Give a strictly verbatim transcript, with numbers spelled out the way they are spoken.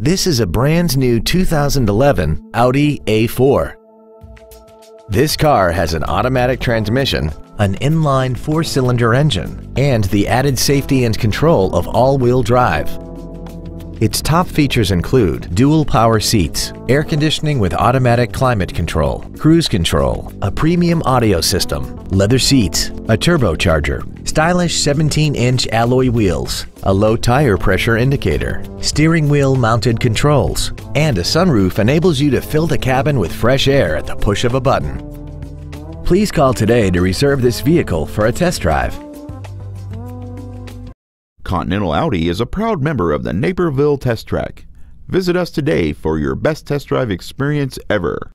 This is a brand new two thousand eleven Audi A four. This car has an automatic transmission, an inline four-cylinder engine, and the added safety and control of all-wheel drive. Its top features include dual power seats, air conditioning with automatic climate control, cruise control, a premium audio system, leather seats, a turbocharger, stylish seventeen inch alloy wheels, a low tire pressure indicator, steering wheel mounted controls, and a sunroof enables you to fill the cabin with fresh air at the push of a button. Please call today to reserve this vehicle for a test drive. Continental Audi is a proud member of the Naperville Test Track. Visit us today for your best test drive experience ever.